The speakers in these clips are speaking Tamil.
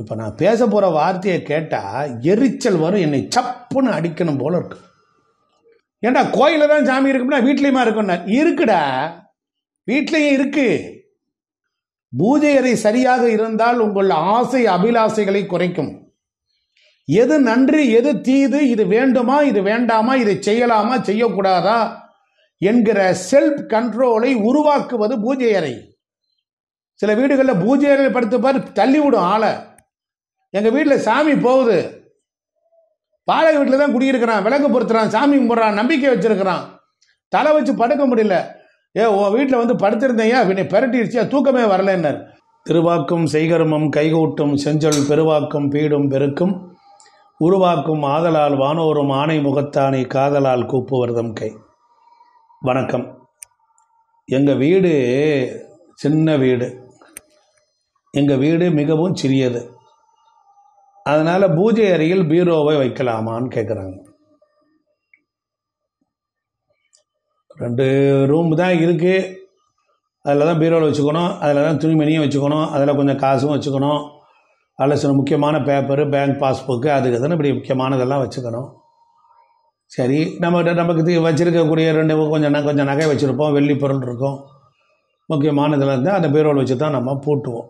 இப்போ நான் பேச போகிற வார்த்தையை கேட்டால் எரிச்சல் வரும், என்னை சப்புன்னு அடிக்கணும் போல இருக்கு. ஏன்டா கோயிலில் தான் சாமி இருக்கும்னா வீட்லேயுமா இருக்கும்னா இருக்குடா, வீட்லேயும் இருக்கு. பூஜை அறை சரியாக இருந்தால் உங்கள் ஆசை அபிலாசைகளை குறைக்கும். எது நன்று எது தீது, இது வேண்டுமா இது வேண்டாமா, இதை செய்யலாமா செய்யக்கூடாதா என்கிற செல்ஃப் கண்ட்ரோலை உருவாக்குவது பூஜை அறை. சில வீடுகளில் பூஜை அறையில் படுத்துப்பார், தள்ளிவிடும் ஆளை. எங்கள் வீட்டில் சாமி போகுது, வாடகை வீட்டில் தான் குடியிருக்கிறான், விளக்கு பொறுத்துறான், சாமி கும்பிட்றான், நம்பிக்கை வச்சிருக்கிறான், தலை வச்சு படுக்க முடியல. உன் வீட்டில் வந்து படுத்திருந்தேயா என்னை பரட்டிடுச்சியா, தூக்கமே வரலன்னார். திருவாக்கும் செய்கர்மம் கைகூட்டும் செஞ்சொல் பெருவாக்கும் பீடும் பெருக்கும் உருவாக்கும் ஆதலால் வானோரும் ஆணை முகத்தானை காதலால் கூப்புவர்தம் கை. வணக்கம். எங்கள் வீடு சின்ன வீடு, எங்கள் வீடு மிகவும் சிறியது. அதனால் பூஜை அறையில் பீரோவை வைக்கலாமான்னு கேட்குறாங்க. ரெண்டு ரூம் தான் இருக்குது, அதில் தான் பீரோவில் வச்சுக்கணும், அதில் தான் துணிமணியும் வச்சுக்கணும், அதில் கொஞ்சம் காசும் வச்சுக்கணும், அதில் சில முக்கியமான பேப்பரு, பேங்க் பாஸ்புக்கு, அதுக்கு தானே இப்படி முக்கியமானதெல்லாம் வச்சுக்கணும். சரி, நமக்கு வச்சுருக்கக்கூடிய ரெண்டு கொஞ்சம் நகை வச்சுருப்போம், வெள்ளி பொருள் இருக்கும், முக்கியமானதில் இருந்தால் அந்த பீரோவில் வச்சு தான் நம்ம பூட்டுவோம்.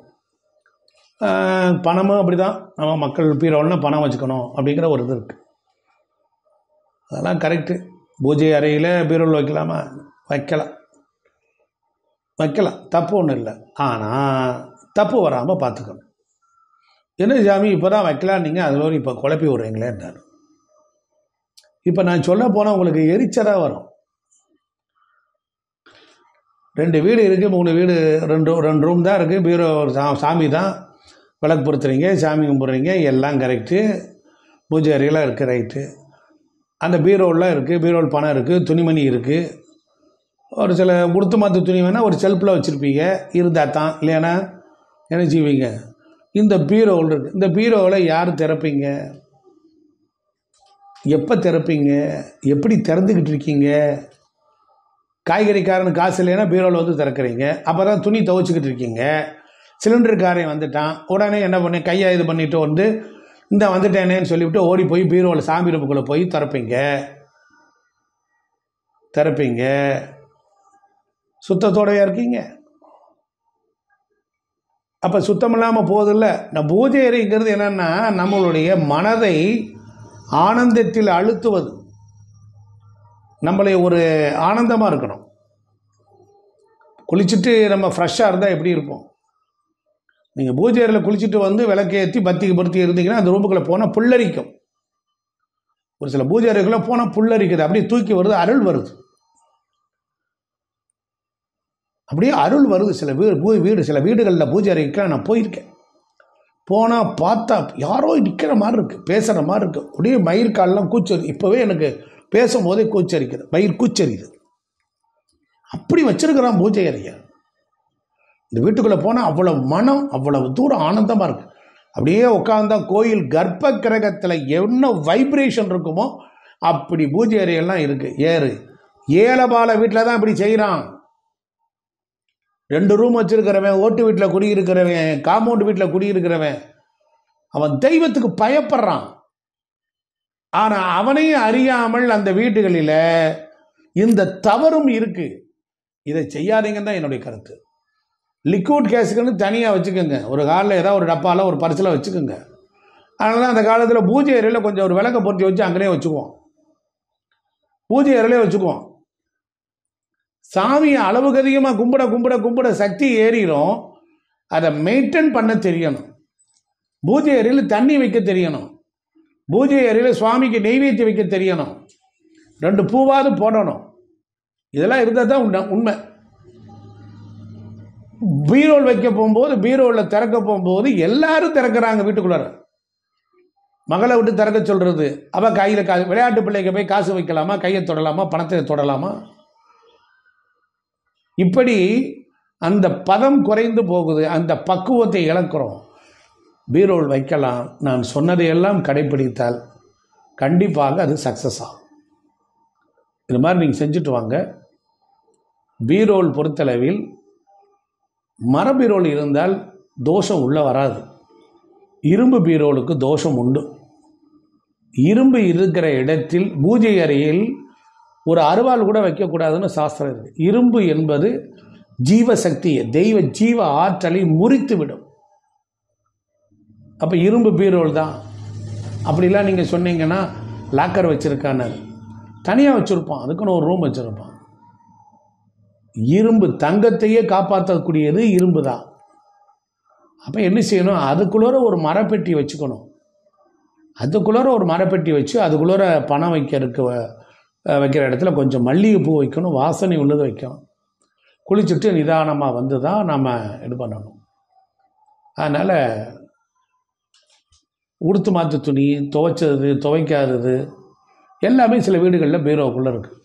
பணமும் அப்படி தான், நம்ம மக்கள் பீரோல்னால் பணம் வச்சுக்கணும் அப்படிங்கிற ஒரு இது இருக்குது. அதெல்லாம் கரெக்டு. பூஜை அறையில் பீரோல் வைக்கலாமா? வைக்கலாம், வைக்கலாம், தப்பு ஒன்றும் இல்லை. ஆனால் தப்பு வராமல் பார்த்துக்கணும். என்ன சாமி இப்போ தான் வைக்கலாம் நீங்கள் அதில் இப்போ குழப்பி விட்றீங்களேன்னாரு. இப்போ நான் சொல்ல போனால் உங்களுக்கு எரிச்சலாக வரும். ரெண்டு வீடு இருக்குது, மூணு வீடு, ரெண்டு ரூம் தான் இருக்குது, பீரோ சாமி தான், விளக்கு பொறுத்துறீங்க, சாமி கும்பிட்றீங்க, எல்லாம் கரெக்டு, பூஜை அறையெல்லாம் இருக்குது, ரைட்டு. அந்த பீரோல்லாம் இருக்குது, பீரோல் பணம் இருக்குது, துணிமணி இருக்குது, ஒரு சில உடுத்து மாற்று துணி வேணால் ஒரு செல்ஃபில் வச்சுருப்பீங்க, இருந்தால் தான், இல்லைன்னா என்ன செய்வீங்க? இந்த பீரோல் இருக்குது, இந்த பீரோவில் யார் திறப்பீங்க, எப்போ திறப்பீங்க, எப்படி திறந்துக்கிட்டு இருக்கீங்க? காய்கறிக்காரன் காசு இல்லைன்னா பீரோவில் வந்து திறக்கிறீங்க, அப்போ தான் துணி துவைச்சிக்கிட்டு இருக்கீங்க. சிலிண்டருக்காரன் வந்துட்டான் உடனே என்ன பண்ண, கையை இது பண்ணிவிட்டு வந்து இந்த வந்துட்டேனேன்னு சொல்லிவிட்டு ஓடி போய் பீரோவில் சாமி ரூமுக்குள்ளே போய் திறப்பீங்க. சுத்தத்தோடையாக இருக்கீங்க? அப்போ சுத்தம் இல்லாமல் போதில்லை. நான் பூஜை அறைங்கிறது என்னென்னா நம்மளுடைய மனதை ஆனந்தத்தில் அழுத்துவது, நம்மளை ஒரு ஆனந்தமாக இருக்கணும். குளிச்சுட்டு நம்ம ஃப்ரெஷ்ஷாக இருந்தால் எப்படி இருப்போம்? நீங்கள் பூஜை அறையில் குளிச்சுட்டு வந்து விளக்கேற்றி பத்திக்கு பொருத்தி இருந்தீங்கன்னா அந்த ரூமுக்குள்ளே போனால் புல்லரிக்கும். ஒரு சில பூஜை அறைக்குள்ளே போனால் புல்லரிக்குது, அப்படியே தூக்கி வருது, அருள் வருது, அப்படியே அருள் வருது. சில வீடு சில வீடுகளில் பூஜை அறைக்கு நான் போயிருக்கேன். போனால் பார்த்தா யாரோ நிற்கிற மாதிரி இருக்குது, பேசுகிற மாதிரி இருக்குது, அப்படியே மயிர்காலெலாம் கூச்சரிக்குது. இப்போவே எனக்கு பேசும்போதே கூச்சரிக்குது, மயிர் கூச்சரிக்குது, அப்படி வச்சிருக்கிறான் பூஜை அறையை. இந்த வீட்டுக்குள்ளே போனால் அவ்வளவு மனம், அவ்வளவு தூரம் ஆனந்தமாக இருக்குது. அப்படியே உட்காந்தா கோயில் கர்ப்ப கிரகத்தில் என்ன வைப்ரேஷன் இருக்குமோ அப்படி பூஜை அறையெல்லாம் இருக்குது. ஏலபால வீட்டில் தான் இப்படி செய்கிறான். ரெண்டு ரூம் வச்சுருக்கிறவன், ஓட்டு வீட்டில் குடியிருக்கிறவன், காம்பவுண்ட் வீட்டில் குடியிருக்கிறவன், அவன் தெய்வத்துக்கு பயப்படுறான். ஆனால் அவனையும் அறியாமல் அந்த வீடுகளில் இந்த தவறும் இருக்குது. இதை செய்யாதீங்கன்னு தான் என்னுடைய கருத்து. லிக்விட் கேஸுக்குன்னு தனியாக வச்சுக்கோங்க, ஒரு காலில் ஏதாவது ஒரு டப்பாவில் ஒரு பரிசில் வச்சுக்கோங்க. அதனால தான் அந்த காலத்தில் பூஜை அறையில் கொஞ்சம் ஒரு விளக்க பொருத்தி வச்சு அங்கேயே வச்சுக்குவோம், பூஜை அறையிலே வச்சுக்குவோம். சாமியை அளவுக்கு அதிகமாக கும்பிட கும்பிட கும்பிட சக்தி ஏறிடும். அதை மெயின்டைன் பண்ண தெரியணும். பூஜை அறையில் தண்ணி வைக்க தெரியணும், பூஜை அறையில் சுவாமிக்கு நெய்வேத்தி வைக்க தெரியணும், ரெண்டு பூவாவது போடணும். இதெல்லாம் இருந்தால் தான் உண்மை. பீரோல் வைக்க போகும்போது, பீரோவில் திறக்க போகும்போது எல்லாரும் திறக்கிறாங்க, வீட்டுக்குள்ளார மகளை விட்டு திறக்க சொல்கிறது. அப்போ கையில் விளையாட்டு பிள்ளைக்கு போய் காசு வைக்கலாமா, கையை தொடலாமா, பணத்தை தொடலாமா? இப்படி அந்த பதம் குறைந்து போகுது, அந்த பக்குவத்தை இழக்கிறோம். பீரோல் வைக்கலாம். நான் சொன்னதையெல்லாம் கடைப்பிடித்தால் கண்டிப்பாக அது சக்ஸஸ் ஆகும். இது மாதிரி நீங்கள் செஞ்சுட்டு வாங்க. பீரோல் பொறுத்தளவில் மரபீரோல் இருந்தால் தோஷம் உள்ளே வராது. இரும்பு பீரோலுக்கு தோஷம் உண்டு. இரும்பு இருக்கிற இடத்தில் பூஜை அறையில் ஒரு அருவாள் கூட வைக்கக்கூடாதுன்னு சாஸ்திரம் இருக்குது. இரும்பு என்பது ஜீவசக்தியை, தெய்வ ஜீவ ஆற்றலை முறித்துவிடும். அப்போ இரும்பு பீரோல் தான் அப்படிலாம் நீங்கள் சொன்னீங்கன்னா லாக்கர் வச்சுருக்கான்னு தனியாக வச்சுருப்பான், அதுக்குன்னு ஒரு ரூம் வச்சுருப்பான். இரும்பு தங்கத்தையே காப்பாற்றக்கூடியது இரும்பு தான். அப்போ என்ன செய்யணும், அதுக்குள்ளோர ஒரு மரப்பெட்டி வச்சுக்கணும். அதுக்குள்ளோர ஒரு மரப்பெட்டி வச்சு அதுக்குள்ளோர பணம் வைக்கிற இடத்துல கொஞ்சம் மல்லிகைப்பூ வைக்கணும், வாசனை உள்ளது வைக்கணும். குளிச்சுட்டு நிதானமாக வந்து தான் நாம் இது பண்ணணும். அதனால் உடுத்து மாற்று துணி, துவைச்சது துவைக்காதது எல்லாமே சில வீடுகளில் பீரோவுக்குள்ளே இருக்குது.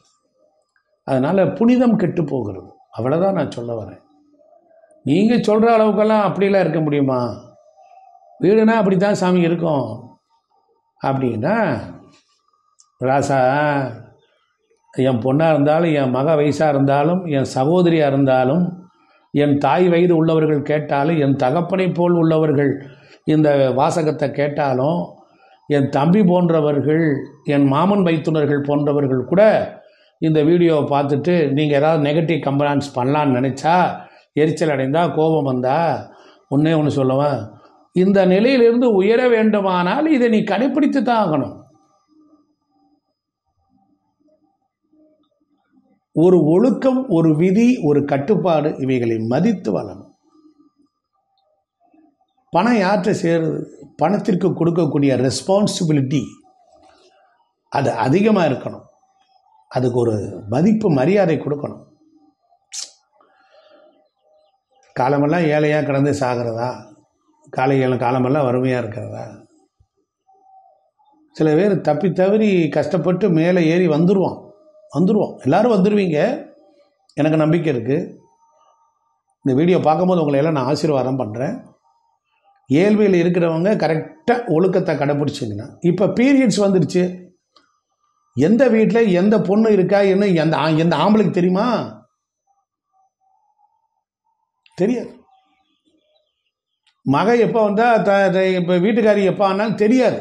அதனால் புனிதம் கெட்டு போகிறது, அவ்வளோதான் நான் சொல்ல வரேன். நீங்கள் சொல்கிற அளவுக்கெல்லாம் அப்படிலாம் இருக்க முடியுமா? வீடுனா அப்படி தான் சாமி இருக்கும் அப்படின்னா, ராசா என் பொண்ணாக இருந்தாலும், என் மக வயசாக இருந்தாலும், என் சகோதரியாக இருந்தாலும், என் தாய் வயது உள்ளவர்கள் கேட்டாலும், என் தகப்பனை போல் உள்ளவர்கள் இந்த வாசகத்தை கேட்டாலும், என் தம்பி போன்றவர்கள், என் மாமன் வைத்துனர்கள் போன்றவர்கள் கூட இந்த வீடியோவை பார்த்துட்டு நீங்கள் ஏதாவது நெகட்டிவ் கம்பலான்ஸ் பண்ணலான்னு நினச்சா, எரிச்சல் அடைந்தால், கோபம் வந்தால், ஒன்றே ஒன்று சொல்லுவேன், இந்த நிலையிலிருந்து உயர வேண்டுமானால் இதை நீ கடைப்பிடித்து தான் ஆகணும். ஒரு ஒழுக்கம், ஒரு விதி, ஒரு கட்டுப்பாடு, இவைகளை மதித்து வளரணும். பணம் யார்கிட்ட சேருது, பணத்திற்கு கொடுக்கக்கூடிய ரெஸ்பான்சிபிலிட்டி அது அதிகமாக இருக்கணும். அதுக்கு ஒரு மதிப்பு மரியாதை கொடுக்கணும். காலமெல்லாம் ஏழையாக கடந்து சாகிறதா, காலமெல்லாம் வறுமையாக இருக்கிறதா? சில பேர் தப்பி தவறி கஷ்டப்பட்டு மேலே ஏறி வந்துடுவோம். எல்லோரும் வந்துடுவீங்க, எனக்கு நம்பிக்கை இருக்குது. இந்த வீடியோ பார்க்கும்போது உங்களையெல்லாம் நான் ஆசீர்வாதம் பண்ணுறேன். ஏழ்மையில் இருக்கிறவங்க கரெக்டாக ஒழுக்கத்தை கடைப்பிடிச்சிங்கன்னா, இப்போ பீரியட்ஸ் வந்துடுச்சு, எந்த வீட்டில் எந்த பொண்ணு இருக்கா என்ன எந்த ஆம்பளைக்கு தெரியுமா? தெரியாது. மக எப்போ வந்தால், இப்போ வீட்டுக்காரி எப்போ ஆனாலும் தெரியாது.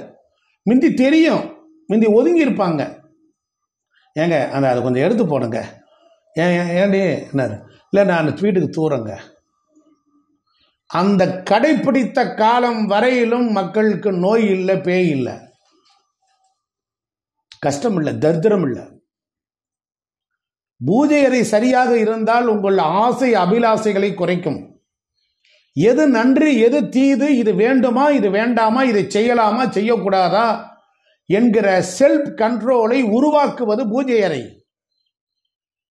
முந்தி தெரியும், முந்தி ஒதுங்கி இருப்பாங்க. ஏங்க அதை கொஞ்சம் எடுத்து போடுங்க, ஏன்டி என்ன இல்லை நான் வீட்டுக்கு தூரங்க. அந்த கடைப்பிடித்த காலம் வரையிலும் மக்களுக்கு நோய் இல்லை, பேய் இல்லை, கஷ்டம் இல்லை, தரித்திரம் இல்லை. பூஜை அறை சரியாக இருந்தால் உங்கள் ஆசை அபிலாசைகளை குறைக்கும். எது நன்று, எது தீது, இது வேண்டுமா, இது வேண்டாமா, இதை செய்யலாமா செய்யக்கூடாதா என்கிற செல்ஃப் கண்ட்ரோலை உருவாக்குவது பூஜை அறை.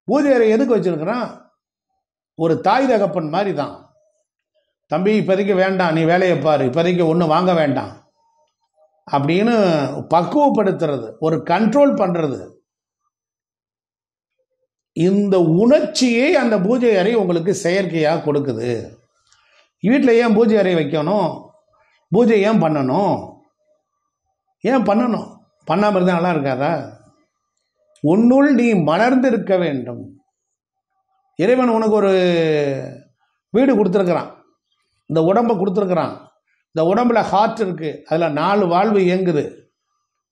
பூஜை அறை எதுக்கு வச்சிருக்கிறான்? ஒரு தாய் தகப்பன் மாதிரி தான். தம்பி இப்போதைக்கு வேண்டாம், நீ வேலையை பாரு, இப்போதைக்கு ஒன்றும் வாங்க வேண்டாம் அப்படின்னு பக்குவப்படுத்துறது, ஒரு கண்ட்ரோல் பண்ணுறது. இந்த உணர்ச்சியை அந்த பூஜை அறை உங்களுக்கு செயற்கையாக கொடுக்குது. வீட்டில் ஏன் பூஜை அறை வைக்கணும், பூஜை ஏன் பண்ணணும், பண்ணாமல் இருந்தால் நல்லா இருக்காதா? உன்னுள் நீ மலர்ந்து இருக்க வேண்டும். இறைவன் உனக்கு ஒரு வீடு கொடுத்துருக்குறான், இந்த உடம்பை கொடுத்துருக்குறான். இந்த உடம்புல ஹார்ட் இருக்குது, அதில் 4 வாழ்வு இயங்குது.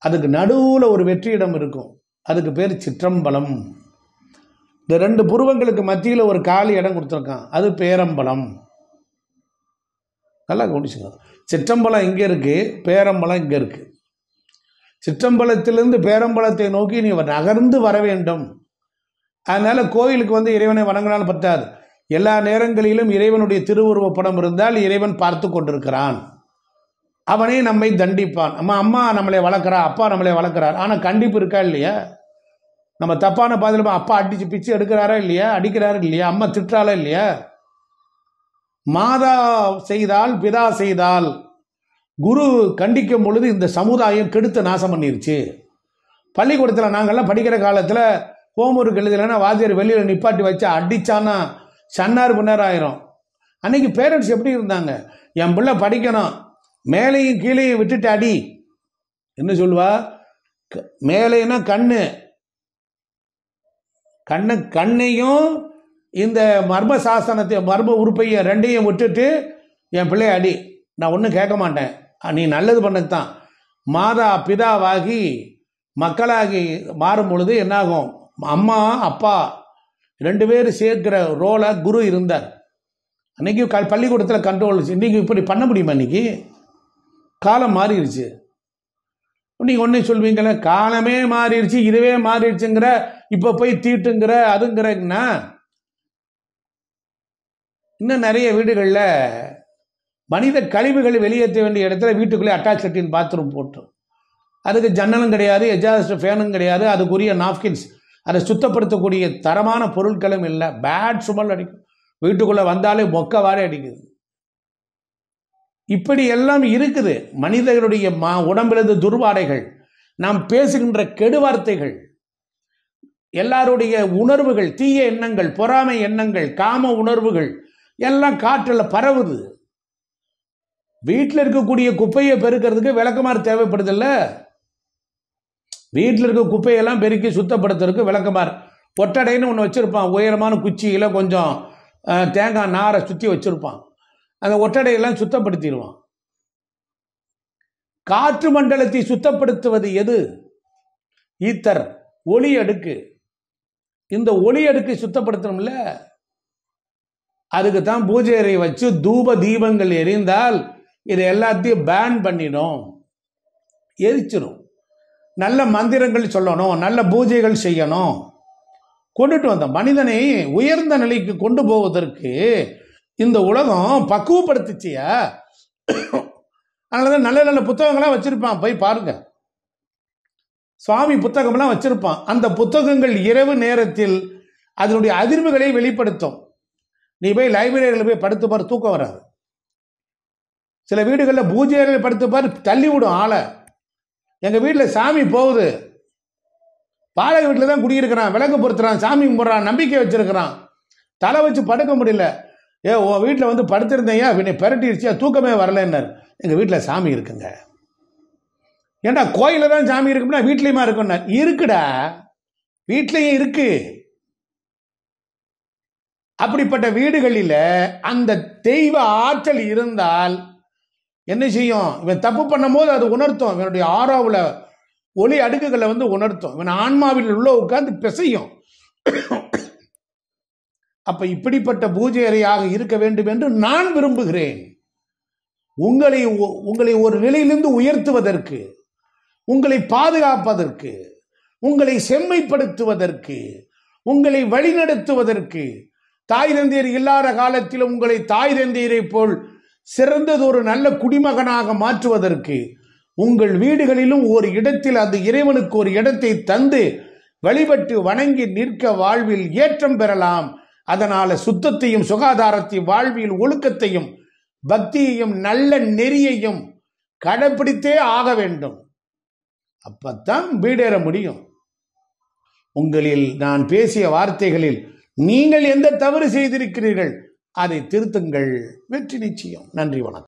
அதுக்கு நடுவில் ஒரு வெற்றிடம் இருக்கும், அதுக்கு பேர் சிற்றம்பலம். இந்த 2 புருவங்களுக்கு மத்தியில் ஒரு காலி இடம் கொடுத்துருக்கான், அது பேரம்பலம். நல்லா கவனிச்சுங்க, சிற்றம்பலம் இங்கே இருக்குது, பேரம்பலம் இங்கே இருக்குது. சிற்றம்பலத்திலிருந்து பேரம்பலத்தை நோக்கி நீ நகர்ந்து வர வேண்டும். அதனால் கோயிலுக்கு இறைவனை வணங்கினால் பற்றாது. எல்லா நேரங்களிலும் இறைவனுடைய திருவுருவ படம் இருந்தால் இறைவன் பார்த்து கொண்டிருக்கிறான், அவனே நம்மை தண்டிப்பான். அம்மா நம்மளை வளர்க்குறா, அப்பா நம்மளை வளர்க்குறார், ஆனால் கண்டிப்பு இருக்கா இல்லையா? நம்ம தப்பான பாதையில் அப்பா அடித்து பிச்சு எடுக்கிறாரா இல்லையா, அடிக்கிறாரா இல்லையா, அம்மா திட்டாளா இல்லையா? மாதா செய்தால், பிதா செய்தால், குரு கண்டிக்கும் பொழுது இந்த சமுதாயம் கெடுத்து நாசம் பண்ணிருச்சு. பள்ளிக்கூடத்தில் நாங்கள்லாம் படிக்கிற காலத்தில் ஹோம்ஒர்க் எழுதலைன்னா வாத்தியார் வெளியில் நிப்பாட்டி வச்சு அடித்தான்னா சன்னார் பின்னர் ஆயிரும். அன்னைக்கு பேரண்ட்ஸ் எப்படி இருந்தாங்க? என் பிள்ளை படிக்கணும், மேலையும் கீழையும் விட்டுட்டு அடி. என்ன சொல்லுவா? மேலேன்னா கண்ணையும் இந்த மர்ம சாசனத்தை, மர்ம உறுப்பையும் 2ஐயும் விட்டுட்டு என் பிள்ளைய அடி, நான் ஒன்றும் கேட்க மாட்டேன், நீ நல்லது பண்ணத்தான். மாதா பிதாவாகி மக்களாகி மாறும் பொழுது என்னாகும், அம்மா அப்பா ரெண்டு பேரும் சேர்க்கிற ரோலை குரு இருந்தார். அன்னைக்கு பள்ளிக்கூடத்தில் கண்ட்ரோல், இன்றைக்கி இப்படி பண்ண முடியுமா? இன்னைக்கு காலம் மாறிடுச்சு. நீங்கள் ஒன்றே சொல்வீங்களே, காலமே மாறிடுச்சு இதுவே மாறிடுச்சுங்கிற, இப்போ போய் தீட்டுங்கிற அதுங்கிறன்னா. இன்னும் நிறைய வீடுகளில் மனித கழிவுகளை வெளியேற்ற வேண்டிய இடத்துல வீட்டுக்குள்ளே அட்டாச் லெட்டின் பாத்ரூம் போட்டோம். அதுக்கு ஜன்னலும் கிடையாது, எக்ஸாஸ்ட் ஃபேனும் கிடையாது, அதுக்குரிய நாப்கின்ஸ் அதை சுத்தப்படுத்தக்கூடிய தரமான பொருட்களும் இல்லை. பேட் சுமல் அடிக்கும், வீட்டுக்குள்ளே வந்தாலே மொக்க வாரி அடிக்குது. இப்படி எல்லாம் இருக்குது. மனிதர்களுடைய உடம்பிலிருந்து துர்வாடைகள், நாம் பேசுகின்ற கெடுவார்த்தைகள், எல்லாருடைய உணர்வுகள், தீய எண்ணங்கள், பொறாமை எண்ணங்கள், காம உணர்வுகள் எல்லாம் காற்றில் பரவுது. வீட்டில் இருக்கக்கூடிய குப்பையை பெருக்கிறதுக்கு விளக்குமாறு தேவைப்படுது இல்லை? வீட்டில் இருக்க குப்பையெல்லாம் பெருக்கி சுத்தப்படுத்துறதுக்கு விளக்குமாறு ஒட்டடைன்னு ஒன்று வச்சுருப்பான். உயரமான குச்சியில் கொஞ்சம் தேங்காய் நாரை சுற்றி வச்சுருப்பான். அந்த ஒட்டடையெல்லாம் சுத்தப்படுத்திடுவான். காற்று மண்டலத்தை சுத்தப்படுத்துவது எது? ஈத்தர், ஒளி அடுக்கு. இந்த ஒளி அடுக்கை சுத்தப்படுத்தணும்ல, அதுக்கு தான் பூஜை அறை வச்சு தூப தீபங்கள் எரிந்தால் இது எல்லாத்தையும் பேன் பண்ணிடும், எரிச்சிடும். நல்ல மந்திரங்கள் சொல்லணும், நல்ல பூஜைகள் செய்யணும். கொண்டுட்டு வந்த மனிதனை உயர்ந்த நிலைக்கு கொண்டு போவதற்கு இந்த உலகம் பக்குவப்படுத்துச்சியா. அதனாலதான் நல்ல நல்ல புத்தகங்களாம் வச்சிருப்பான், போய் பாருங்க. சுவாமி புத்தகம்லாம் வச்சிருப்பான். அந்த புத்தகங்கள் இரவு நேரத்தில் அதனுடைய அதிர்வுகளை வெளிப்படுத்தும். நீ போய் லைப்ரரியில் போய் படுத்து பாரு, தூக்கம் வராது. சில வீடுகளில் பூஜை அறையில் படுத்து பாரு, தள்ளி விடும் ஆளை. எங்கள் வீட்டில் சாமி போகுது, பாடகை வீட்டில் தான் குடியிருக்கிறான், விளக்கு பொறுத்துறான், சாமி கும்பிட்றான், நம்பிக்கை வச்சிருக்கிறான், தலை வச்சு படுக்க முடியல. ஏ உன் வீட்டில் வந்து படுத்திருந்தேயா, வினை பரட்டிடுச்சியா, தூக்கமே வரலன்னாரு. எங்கள் வீட்டில் சாமி இருக்குங்க. ஏண்டா கோயிலில் தான் சாமி இருக்கும்னா வீட்லேயுமா இருக்கும்னா? இருக்குடா, வீட்லேயும் இருக்கு. அப்படிப்பட்ட வீடுகளில் அந்த தெய்வ ஆற்றல் இருந்தால் என்ன செய்யும்? இவன் தப்பு பண்ணும் போது அது உணர்த்தும். இவனுடைய ஆறாவில் ஒளி அடுக்குகளை வந்து உணர்த்தும். இவன் ஆன்மாவில் உள்ள உட்கார்ந்து பிசையும். அப்ப இப்படிப்பட்ட பூஜை அறையாக இருக்க வேண்டும் என்று நான் விரும்புகிறேன். உங்களை ஒரு நிலையிலிருந்து உயர்த்துவதற்கு, உங்களை பாதுகாப்பதற்கு, உங்களை செம்மைப்படுத்துவதற்கு, உங்களை வழிநடத்துவதற்கு, தாய் தந்தையர் இல்லாத காலத்தில் உங்களை தாய் தந்தையரை போல் சிறந்தது ஒரு நல்ல குடிமகனாக மாற்றுவதற்கு, உங்கள் வீடுகளிலும் ஒரு இடத்தில் அந்த இறைவனுக்கு ஒரு இடத்தை தந்து வழிபட்டு வணங்கி நிற்க வாழ்வில் ஏற்றம் பெறலாம். அதனால சுத்தத்தையும் சுகாதாரத்தையும் வாழ்வில் ஒழுக்கத்தையும் பக்தியையும் நல்ல நெறியையும் கடைபிடித்தே ஆக வேண்டும். அப்பத்தான் வீடேற முடியும். உங்களில் நான் பேசிய வார்த்தைகளில் நீங்கள் எந்த தவறு செய்திருக்கிறீர்கள் அதை திருத்துங்கள். வெற்றி நிச்சயம். நன்றி, வணக்கம்.